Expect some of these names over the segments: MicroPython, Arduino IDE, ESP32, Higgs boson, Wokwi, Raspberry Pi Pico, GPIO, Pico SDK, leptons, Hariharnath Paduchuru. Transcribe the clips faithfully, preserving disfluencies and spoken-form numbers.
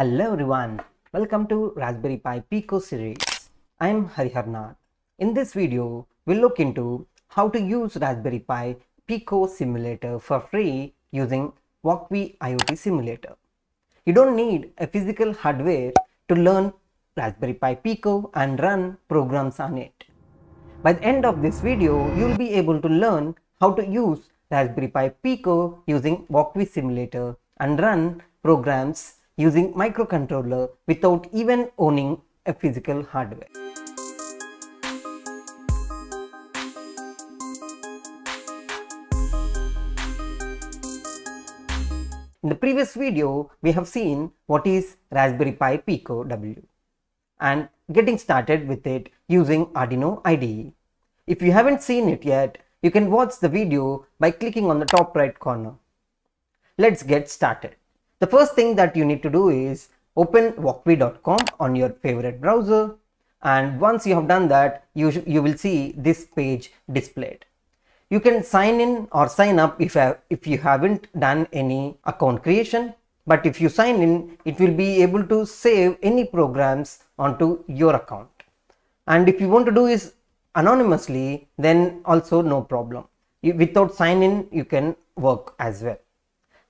Hello everyone, welcome to Raspberry Pi Pico series. I am Hariharnath. In this video, we'll look into how to use Raspberry Pi Pico simulator for free using Wokwi IoT simulator. You don't need a physical hardware to learn Raspberry Pi Pico and run programs on it. By the end of this video, you'll be able to learn how to use Raspberry Pi Pico using Wokwi simulator and run programs using microcontroller without even owning a physical hardware. In the previous video, we have seen what is Raspberry Pi Pico W and getting started with it using Arduino I D E. If you haven't seen it yet, you can watch the video by clicking on the top right corner. Let's get started. The first thing that you need to do is open wokwi dot com on your favorite browser, and once you have done that, you, you will see this page displayed. You can sign in or sign up if, if you haven't done any account creation, but if you sign in, it will be able to save any programs onto your account. And if you want to do this anonymously, then also no problem. You, without sign in, you can work as well.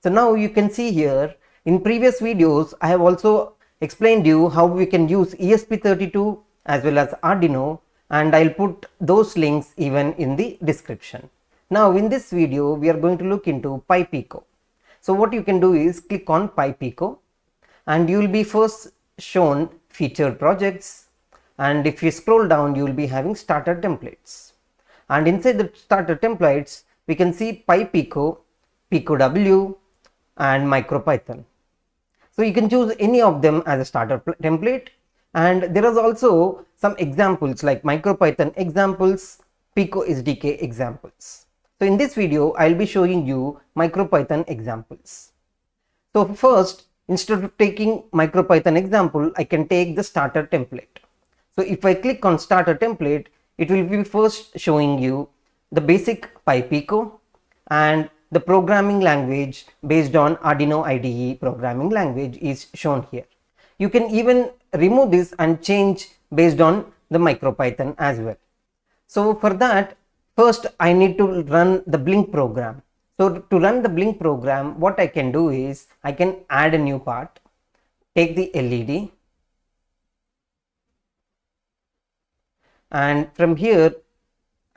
So now you can see here, in previous videos, I have also explained you how we can use E S P thirty-two as well as Arduino, and I'll put those links even in the description. Now in this video, we are going to look into Pi Pico. So what you can do is click on Pi Pico, and you will be first shown featured projects, and if you scroll down, you will be having starter templates. And inside the starter templates, we can see Pi Pico, Pico W, and MicroPython. So you can choose any of them as a starter template, and there is also some examples like MicroPython examples, Pico S D K examples. So in this video, I'll be showing you MicroPython examples. So first, instead of taking MicroPython example, I can take the starter template. So if I click on starter template, it will be first showing you the basic Pi Pico and the programming language based on Arduino I D E programming language is shown here. You can even remove this and change based on the MicroPython as well. So for that, first I need to run the Blink program. So to run the Blink program, what I can do is I can add a new part, take the L E D, and from here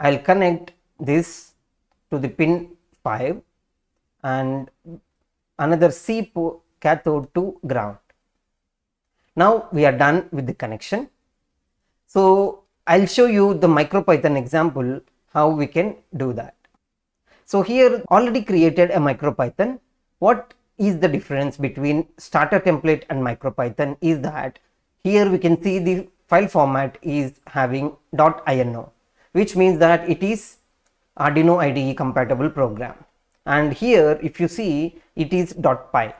I'll connect this to the pin five and another C cathode to ground. Now we are done with the connection. So I'll show you the MicroPython example how we can do that. So here already created a MicroPython. What is the difference between starter template and MicroPython is that here we can see the file format is having .ino, which means that it is Arduino I D E compatible program, and here if you see it is .py.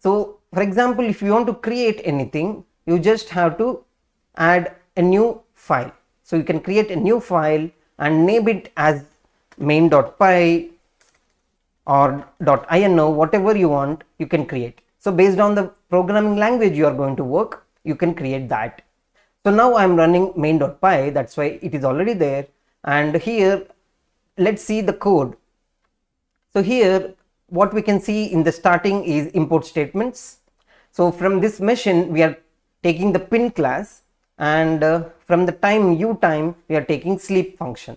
So for example, if you want to create anything, you just have to add a new file. So you can create a new file and name it as main.py or .ino, whatever you want, you can create. So based on the programming language you are going to work, you can create that. So now I am running main.py, that's why it is already there, and here let's see the code. So here what we can see in the starting is import statements. So from this machine we are taking the pin class, and uh, from the time u time we are taking sleep function.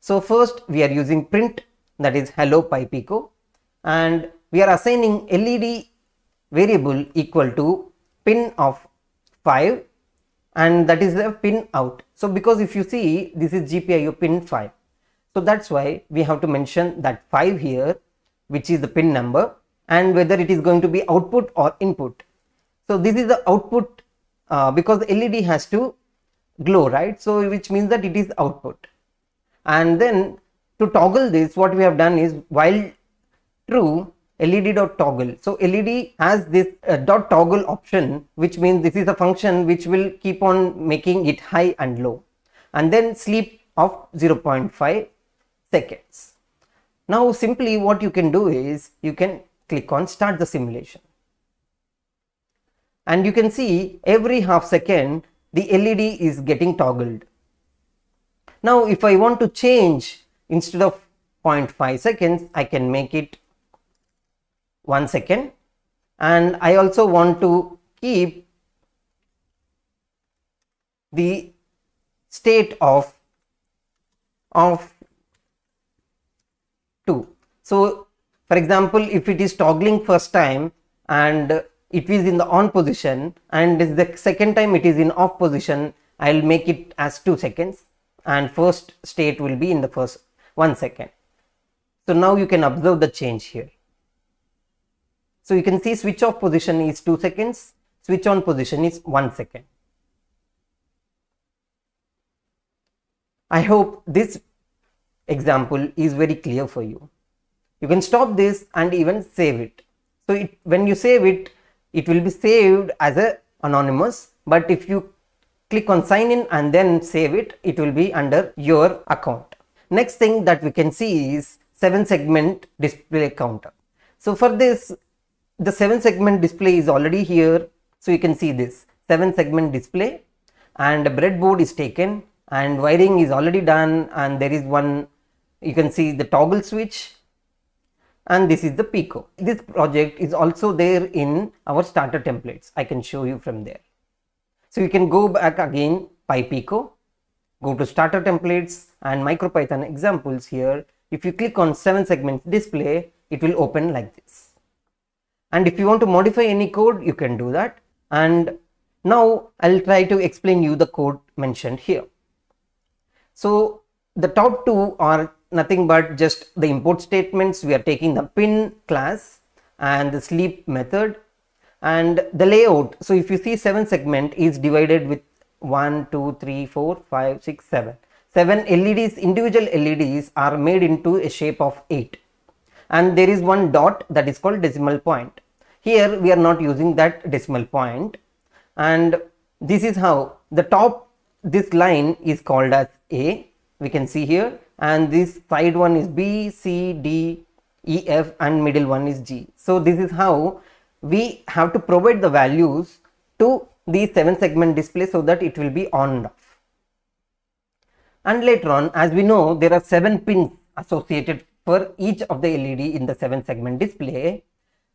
So first we are using print, that is hello Pi Pico, and we are assigning L E D variable equal to pin of five, and that is the pin out. So because if you see, this is G P I O pin five. So that's why we have to mention that five here, which is the pin number, and whether it is going to be output or input. So this is the output uh, because L E D has to glow, right? So which means that it is output. And then to toggle this, what we have done is while true, L E D dot toggle. So L E D has this uh, dot toggle option, which means this is a function which will keep on making it high and low. And then sleep of zero point five. seconds. Now simply what you can do is you can click on start the simulation. and you can see every half second the L E D is getting toggled. Now if I want to change, instead of zero point five seconds, I can make it one second, and I also want to keep the state of of two. So for example, if it is toggling first time and it is in the on position, and the second time it is in off position, I'll make it as two seconds, and first state will be in the first one second. So now you can observe the change here. So you can see switch off position is two seconds, switch on position is one second. I hope this example is very clear for you. You can stop this and even save it. So it, when you save it, it will be saved as a anonymous, but if you click on sign in and then save it, it will be under your account. Next thing that we can see is seven segment display counter. So for this, the seven segment display is already here. So you can see this seven segment display, and a breadboard is taken, and wiring is already done, and there is one, you can see the toggle switch, and this is the Pico. This project is also there in our starter templates. I can show you from there. So you can go back again, Pi Pico, go to starter templates and MicroPython examples here. If you click on seven segment display, it will open like this. And if you want to modify any code, you can do that. And now I'll try to explain you the code mentioned here. So the top two are nothing but just the import statements. We are taking the pin class and the sleep method and the layout. So if you see, seven segment is divided with one, two, three, four, five, six, seven. seven L E Ds, individual L E Ds are made into a shape of eight. And there is one dot that is called decimal point. Here we are not using that decimal point. And this is how the top, this line is called as A, we can see here, and this side one is B, C, D, E, F, and middle one is G. So this is how we have to provide the values to the seven segment display so that it will be on and off. And later on, as we know, there are seven pins associated for each of the L E D in the seven segment display.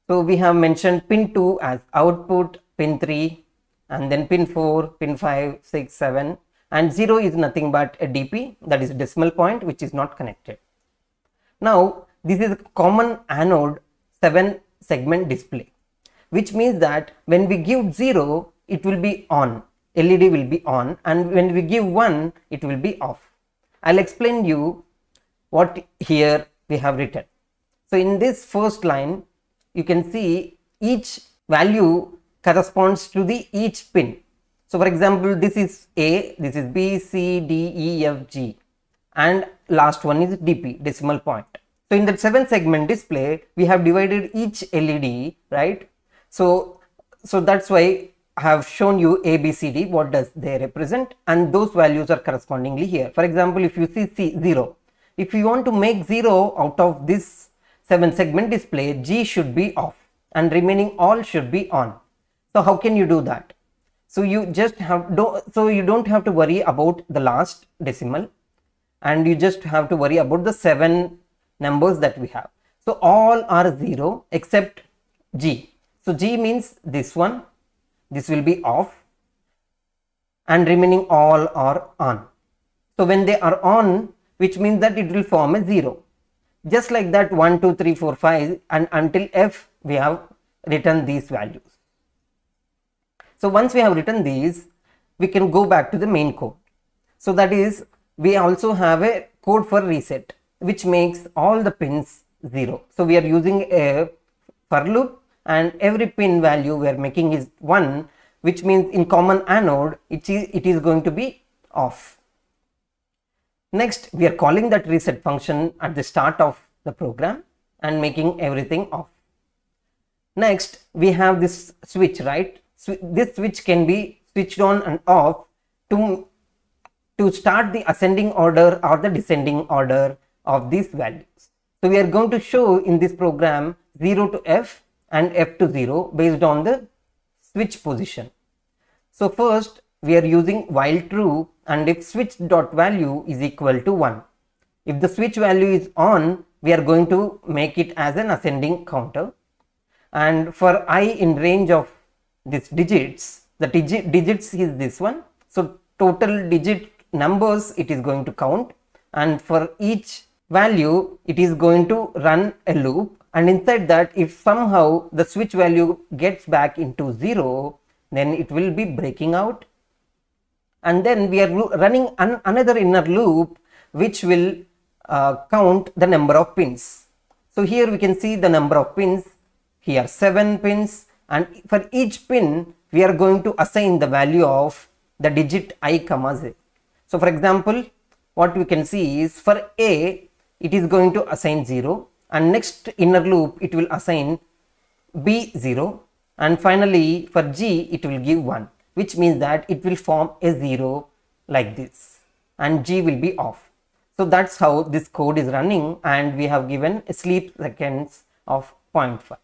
So we have mentioned pin two as output, pin three, and then pin four, pin five, six, seven. And zero is nothing but a D P, that is a decimal point, which is not connected. Now, this is a common anode seven segment display, which means that when we give zero, it will be on, L E D will be on, and when we give one, it will be off. I'll explain you what here we have written. So in this first line, you can see each value corresponds to the each pin. So for example, this is A, this is B, C, D, E, F, G, and last one is D P, decimal point. So in the seven segment display, we have divided each L E D, right? So, so that's why I have shown you A, B, C, D, what does they represent, and those values are correspondingly here. For example, if you see C, zero, if you want to make zero out of this seven segment display, G should be off and remaining all should be on. So how can you do that? So you just have, so you don't have to worry about the last decimal, and you just have to worry about the seven numbers that we have. So all are zero except G. So G means this one, this will be off, and remaining all are on. So when they are on, which means that it will form a zero. Just like that, one, two, three, four, five, and until F we have written these values. So once we have written these, we can go back to the main code. So that is, we also have a code for reset, which makes all the pins zero. So we are using a for loop, and every pin value we are making is one, which means in common anode, it is, it is going to be off. Next, we are calling that reset function at the start of the program and making everything off. Next, we have this switch, right? So this switch can be switched on and off to, to start the ascending order or the descending order of these values. So we are going to show in this program zero to F and F to zero based on the switch position. So first we are using while true, and if switch dot value is equal to one. If the switch value is on, we are going to make it as an ascending counter, and for I in range of these digits, the digit digits is this one, so total digit numbers it is going to count, and for each value it is going to run a loop, and inside that if somehow the switch value gets back into zero, then it will be breaking out, and then we are running an another inner loop which will uh, count the number of pins. So here we can see the number of pins, here seven pins, and for each pin we are going to assign the value of the digit I comma z. So for example, what we can see is for A it is going to assign zero, and next inner loop it will assign B zero, and finally for G it will give one, which means that it will form a zero like this, and G will be off. So that's how this code is running, and we have given a sleep seconds of zero point five.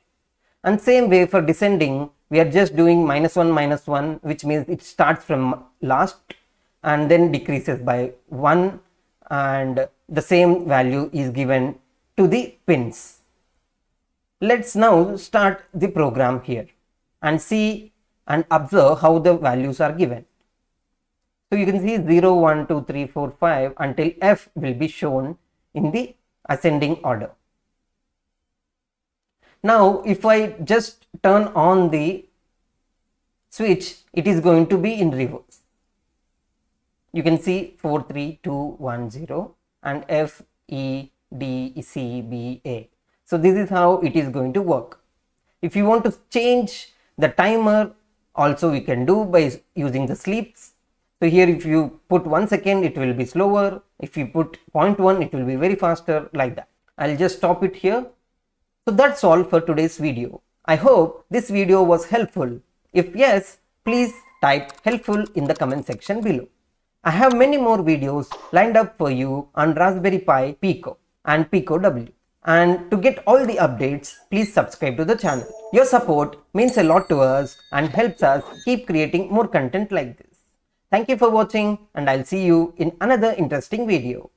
And same way for descending, we are just doing minus one minus one, which means it starts from last and then decreases by one, and the same value is given to the pins. Let's now start the program here and see and observe how the values are given. So you can see zero, one, two, three, four, five until F will be shown in the ascending order. Now if I just turn on the switch, it is going to be in reverse. You can see four, three, two, one, zero and F, E, D, C, B, A. So this is how it is going to work. If you want to change the timer, also we can do by using the sleeps. So here if you put one second, it will be slower. If you put zero point one, it will be very faster, like that. I'll just stop it here. So that's all for today's video. I hope this video was helpful. If yes, please type helpful in the comment section below. I have many more videos lined up for you on Raspberry Pi Pico and Pico W. And to get all the updates, please subscribe to the channel. Your support means a lot to us and helps us keep creating more content like this. Thank you for watching, and I'll see you in another interesting video.